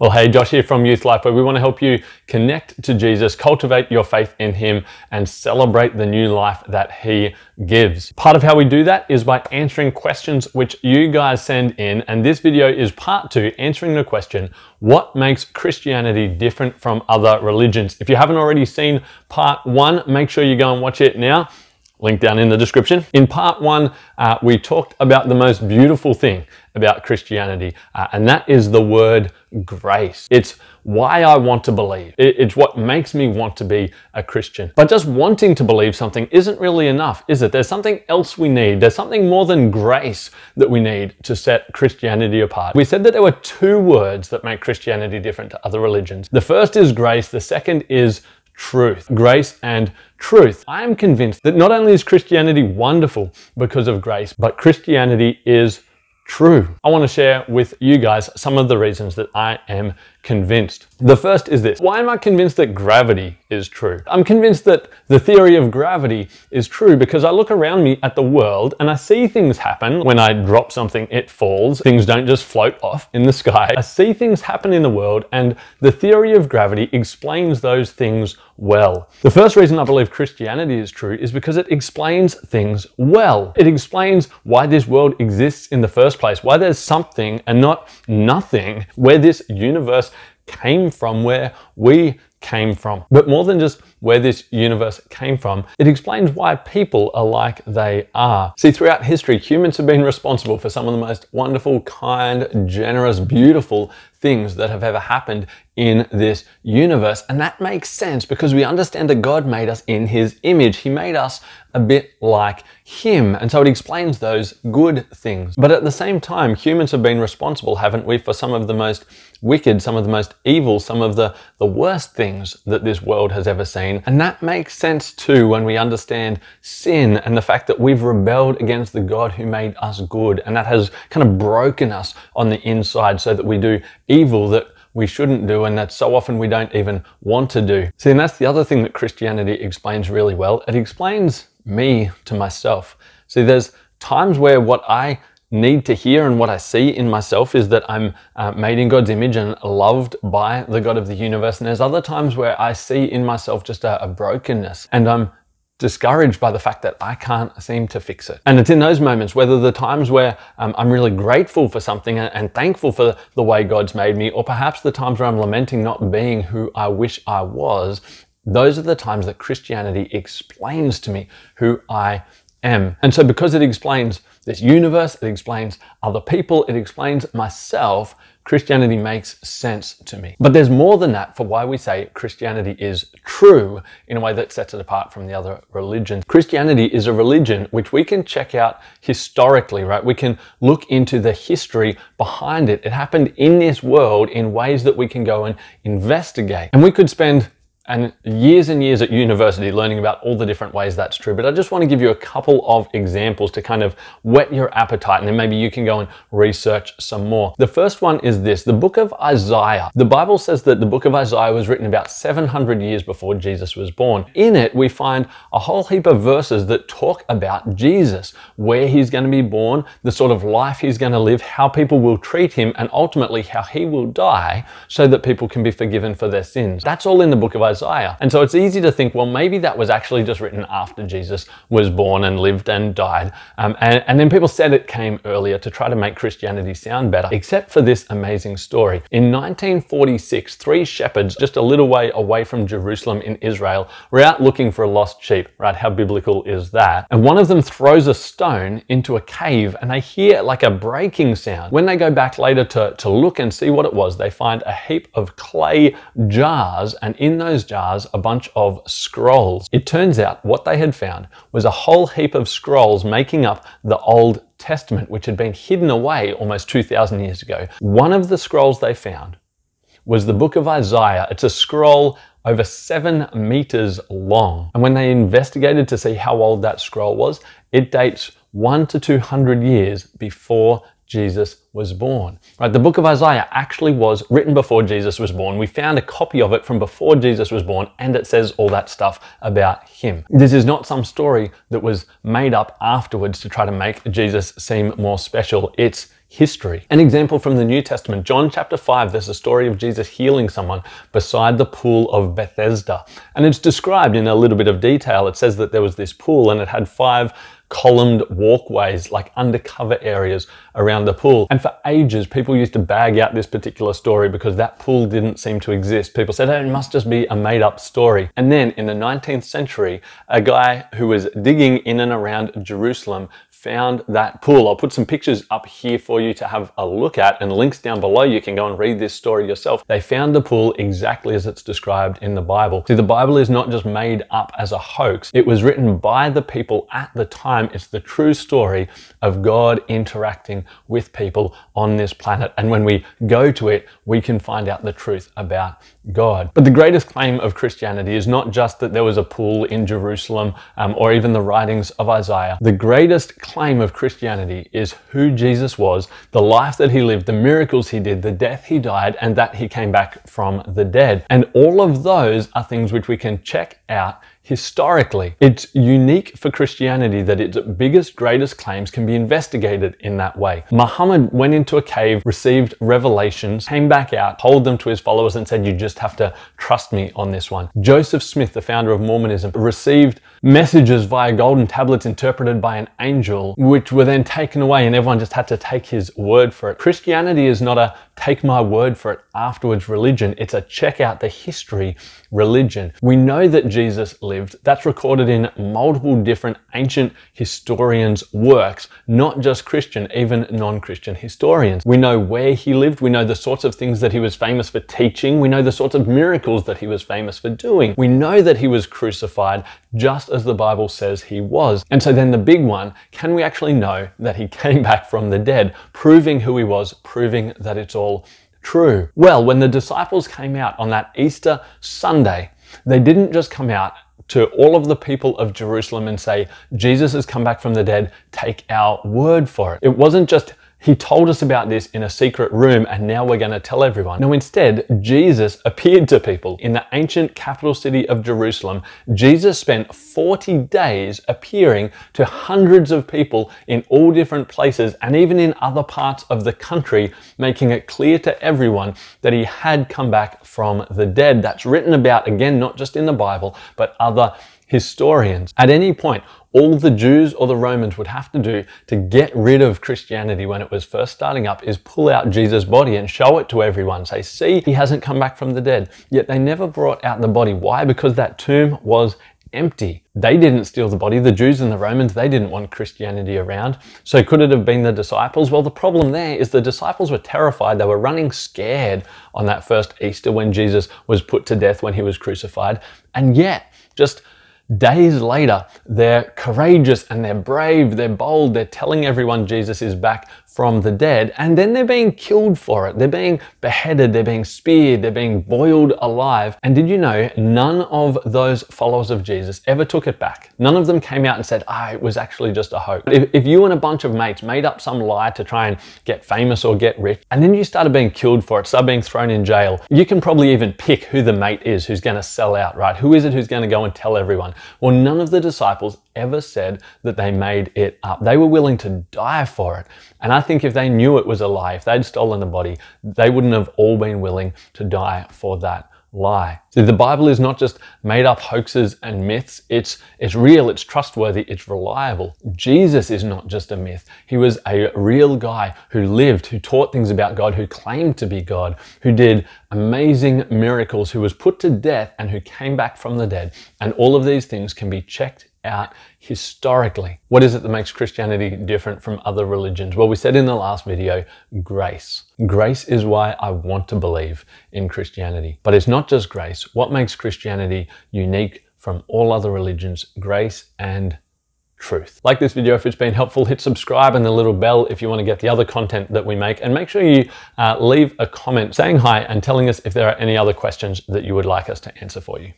Well, hey, Josh here from Youth Life, where we want to help you connect to Jesus, cultivate your faith in Him, and celebrate the new life that He gives. Part of how we do that is by answering questions which you guys send in, and this video is part two, answering the question, what makes Christianity different from other religions? If you haven't already seen part one, make sure you go and watch it now. Link down in the description. In part one, we talked about the most beautiful thing about Christianity, and that is the word grace. It's why I want to believe. It's what makes me want to be a Christian. But just wanting to believe something isn't really enough, is it? There's something else we need. There's something more than grace that we need to set Christianity apart. We said that there were two words that make Christianity different to other religions. The first is grace. The second is truth. Grace and truth. I am convinced that not only is Christianity wonderful because of grace, but Christianity is true. I want to share with you guys some of the reasons that I am convinced. The first is this. Why am I convinced that gravity is true? I'm convinced that the theory of gravity is true because I look around me at the world and I see things happen. When I drop something, it falls. Things don't just float off in the sky. I see things happen in the world, and the theory of gravity explains those things well. The first reason I believe Christianity is true is because it explains things well. It explains why this world exists in the first place, why there's something and not nothing, where this universe came from, where we came from. But more than just where this universe came from, it explains why people are like they are. See, throughout history, humans have been responsible for some of the most wonderful, kind, generous, beautiful things that have ever happened in this universe. And that makes sense because we understand that God made us in His image. He made us a bit like Him. And so it explains those good things. But at the same time, humans have been responsible, haven't we, for some of the most wicked, some of the most evil, some of the worst things that this world has ever seen. And that makes sense too when we understand sin and the fact that we've rebelled against the God who made us good. And that has kind of broken us on the inside so that we do evil that we shouldn't do, and that so often we don't even want to do. See, and that's the other thing that Christianity explains really well. It explains me to myself. See, there's times where what I need to hear and what I see in myself is that I'm made in God's image and loved by the God of the universe. And there's other times where I see in myself just a brokenness, and I'm discouraged by the fact that I can't seem to fix it. And it's in those moments, whether the times where I'm really grateful for something and thankful for the way God's made me, or perhaps the times where I'm lamenting not being who I wish I was, those are the times that Christianity explains to me who I am. And so because it explains this universe, it explains other people, it explains myself, Christianity makes sense to me. But there's more than that for why we say Christianity is true in a way that sets it apart from the other religions. Christianity is a religion which we can check out historically, right? We can look into the history behind it. It happened in this world in ways that we can go and investigate. And we could spend and years at university learning about all the different ways that's true. But I just want to give you a couple of examples to kind of whet your appetite, and then maybe you can go and research some more. The first one is this, the book of Isaiah. The Bible says that the book of Isaiah was written about 700 years before Jesus was born. In it, we find a whole heap of verses that talk about Jesus, where He's going to be born, the sort of life He's going to live, how people will treat Him, and ultimately how He will die so that people can be forgiven for their sins. That's all in the book of Isaiah. And so it's easy to think, well, maybe that was actually just written after Jesus was born and lived and died. And then people said it came earlier to try to make Christianity sound better, except for this amazing story. In 1946, three shepherds just a little way away from Jerusalem in Israel were out looking for a lost sheep, right? How biblical is that? And one of them throws a stone into a cave, and they hear like a breaking sound. When they go back later to look and see what it was, they find a heap of clay jars, and in those jars a bunch of scrolls. It turns out what they had found was a whole heap of scrolls making up the Old Testament, which had been hidden away almost 2,000 years ago. One of the scrolls they found was the book of Isaiah. It's a scroll over 7 meters long. And when they investigated to see how old that scroll was, it dates 100 to 200 years before Jesus was born. Right, the book of Isaiah actually was written before Jesus was born. We found a copy of it from before Jesus was born, and it says all that stuff about Him. This is not some story that was made up afterwards to try to make Jesus seem more special. It's history. An example from the New Testament, John chapter 5, there's a story of Jesus healing someone beside the pool of Bethesda. And it's described in a little bit of detail. It says that there was this pool and it had 5 columned walkways, like undercover areas around the pool. And for ages, people used to bag out this particular story because that pool didn't seem to exist. People said, oh, it must just be a made up story. And then in the 19th century, a guy who was digging in and around Jerusalem found that pool. I'll put some pictures up here for you to have a look at and links down below. You can go and read this story yourself. They found the pool exactly as it's described in the Bible. See, the Bible is not just made up as a hoax. It was written by the people at the time. It's the true story of God interacting with people on this planet. And when we go to it, we can find out the truth about God. But the greatest claim of Christianity is not just that there was a pool in Jerusalem or even the writings of Isaiah. The greatest claim of Christianity is who Jesus was, the life that he lived, the miracles he did, the death he died, and that he came back from the dead. And all of those are things which we can check out historically. It's unique for Christianity that its biggest, greatest claims can be investigated in that way. Muhammad went into a cave, received revelations, came back out, told them to his followers and said, you just have to trust me on this one. Joseph Smith, the founder of Mormonism, received messages via golden tablets interpreted by an angel, which were then taken away and everyone just had to take his word for it. Christianity is not a take my word for it afterwards religion. It's a check out the history religion. We know that Jesus lived. That's recorded in multiple different ancient historians' works, not just Christian, even non-Christian historians. We know where he lived. We know the sorts of things that he was famous for teaching. We know the sorts of miracles that he was famous for doing. We know that he was crucified, just as the Bible says he was. And so then the big one, can we actually know that he came back from the dead, proving who he was, proving that it's all true? Well, when the disciples came out on that Easter Sunday, they didn't just come out to all of the people of Jerusalem and say, Jesus has come back from the dead, take our word for it. It wasn't just, he told us about this in a secret room and now we're going to tell everyone. No, instead, Jesus appeared to people. In the ancient capital city of Jerusalem, Jesus spent 40 days appearing to hundreds of people in all different places and even in other parts of the country, making it clear to everyone that he had come back from the dead. That's written about, again, not just in the Bible, but other historians. At any point, all the Jews or the Romans would have to do to get rid of Christianity when it was first starting up is pull out Jesus' body and show it to everyone. Say, see, he hasn't come back from the dead. Yet they never brought out the body. Why? Because that tomb was empty. They didn't steal the body. The Jews and the Romans, they didn't want Christianity around. So could it have been the disciples? Well, the problem there is the disciples were terrified. They were running scared on that first Easter when Jesus was put to death, when he was crucified. And yet, just days later, they're courageous and they're brave, they're bold, they're telling everyone Jesus is back from the dead, and then they're being killed for it. They're being beheaded, they're being speared, they're being boiled alive. And did you know none of those followers of Jesus ever took it back? None of them came out and said, ah, it was actually just a hoax. If you and a bunch of mates made up some lie to try and get famous or get rich, and then you started being killed for it, started being thrown in jail, you can probably even pick who the mate is who's going to sell out, right? Who is it who's going to go and tell everyone? Well, none of the disciples ever said that they made it up. They were willing to die for it. And I think if they knew it was a lie, if they'd stolen the body, they wouldn't have all been willing to die for that lie. See, the Bible is not just made up hoaxes and myths. It's real, it's trustworthy, it's reliable. Jesus is not just a myth. He was a real guy who lived, who taught things about God, who claimed to be God, who did amazing miracles, who was put to death and who came back from the dead. And all of these things can be checked out historically. What is it that makes Christianity different from other religions? Well, we said in the last video, grace. Grace is why I want to believe in Christianity. But it's not just grace. What makes Christianity unique from all other religions? Grace and truth. Like this video if it's been helpful, hit subscribe and the little bell if you want to get the other content that we make, and make sure you leave a comment saying hi and telling us if there are any other questions that you would like us to answer for you.